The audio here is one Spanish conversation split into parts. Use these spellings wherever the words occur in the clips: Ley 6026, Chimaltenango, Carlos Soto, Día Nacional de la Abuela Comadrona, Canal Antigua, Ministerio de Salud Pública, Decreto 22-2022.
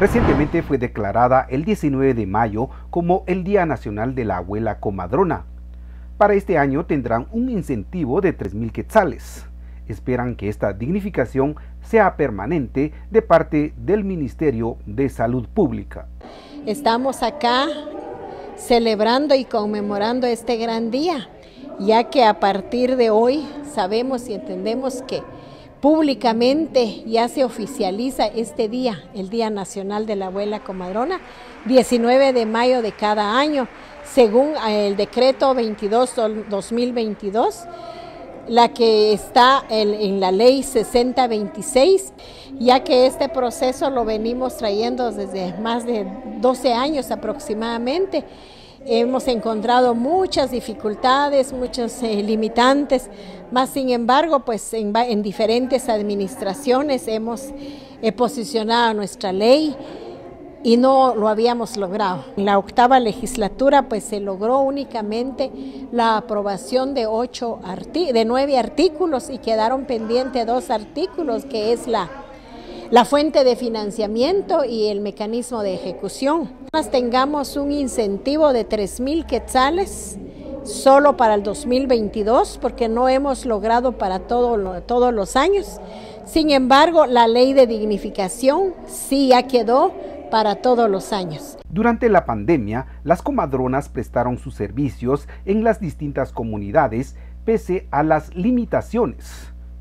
Recientemente fue declarada el 19 de mayo como el Día Nacional de la Abuela Comadrona. Para este año tendrán un incentivo de 3.000 quetzales. Esperan que esta dignificación sea permanente de parte del Ministerio de Salud Pública. Estamos acá celebrando y conmemorando este gran día, ya que a partir de hoy sabemos y entendemos que públicamente ya se oficializa este día, el Día Nacional de la Abuela Comadrona, 19 de mayo de cada año, según el Decreto 22-2022, la que está en la Ley 6026, ya que este proceso lo venimos trayendo desde más de 12 años aproximadamente. Hemos encontrado muchas dificultades, muchos limitantes, más sin embargo, pues en diferentes administraciones hemos posicionado nuestra ley y no lo habíamos logrado. En la octava legislatura pues se logró únicamente la aprobación de 9 artículos y quedaron pendientes 2 artículos, que es la fuente de financiamiento y el mecanismo de ejecución. Tengamos un incentivo de 3.000 quetzales solo para el 2022 porque no hemos logrado para todos los años. Sin embargo, la ley de dignificación sí ya quedó para todos los años. Durante la pandemia, las comadronas prestaron sus servicios en las distintas comunidades pese a las limitaciones.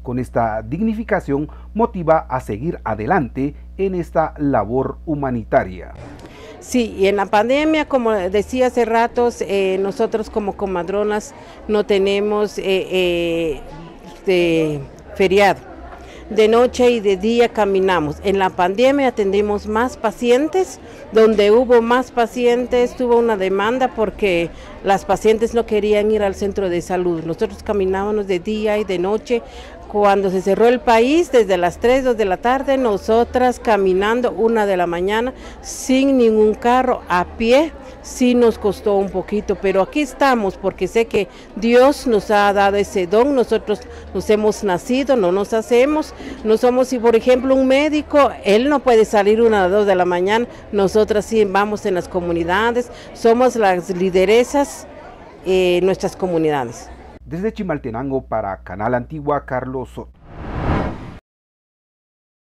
Con esta dignificación motiva a seguir adelante en esta labor humanitaria. Sí, y en la pandemia, como decía hace ratos, nosotros como comadronas no tenemos feriado. De noche y de día caminamos. En la pandemia atendimos más pacientes, donde hubo más pacientes, tuvo una demanda porque las pacientes no querían ir al centro de salud. Nosotros caminábamos de día y de noche. Cuando se cerró el país, desde las 3, 2 de la tarde, nosotras caminando 1 de la mañana, sin ningún carro, a pie, sí nos costó un poquito, pero aquí estamos porque sé que Dios nos ha dado ese don, nosotros nos hemos nacido, no nos hacemos, no somos, si por ejemplo un médico, él no puede salir 1 o 2 de la mañana, nosotras sí vamos en las comunidades, somos las lideresas en nuestras comunidades. Desde Chimaltenango para Canal Antigua, Carlos Soto.